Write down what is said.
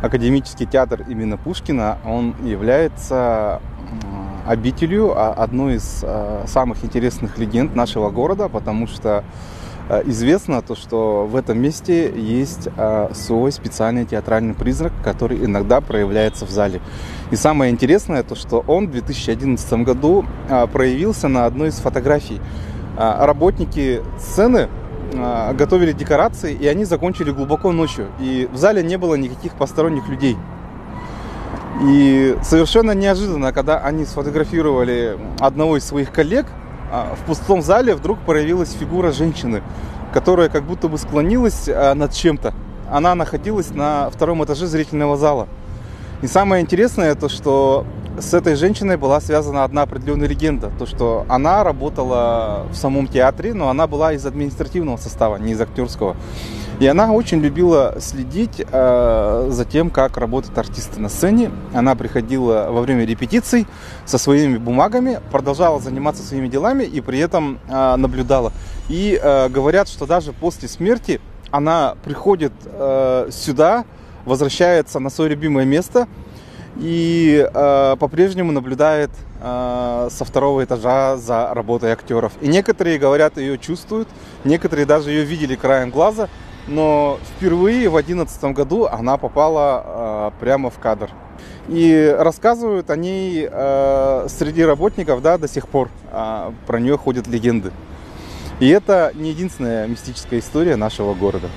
Академический театр имени Пушкина, он является обителью одной из самых интересных легенд нашего города, потому что известно то, что в этом месте есть свой специальный театральный призрак, который иногда проявляется в зале. И самое интересное то, что он в 2011 году проявился на одной из фотографий. Работники сцены готовили декорации, и они закончили глубоко ночью. И в зале не было никаких посторонних людей. И совершенно неожиданно, когда они сфотографировали одного из своих коллег, в пустом зале вдруг проявилась фигура женщины, которая как будто бы склонилась над чем-то. Она находилась на втором этаже зрительного зала. И самое интересное то, что с этой женщиной была связана одна определенная легенда. То, что она работала в самом театре, но она была из административного состава, не из актерского. И она очень любила следить за тем, как работают артисты на сцене. Она приходила во время репетиций со своими бумагами, продолжала заниматься своими делами и при этом наблюдала. И говорят, что даже после смерти она приходит сюда, возвращается на свое любимое место и по-прежнему наблюдает со второго этажа за работой актеров. И некоторые, говорят, ее чувствуют, некоторые даже ее видели краем глаза, но впервые в 2011 году она попала прямо в кадр. И рассказывают о ней среди работников, да, до сих пор про нее ходят легенды. И это не единственная мистическая история нашего города.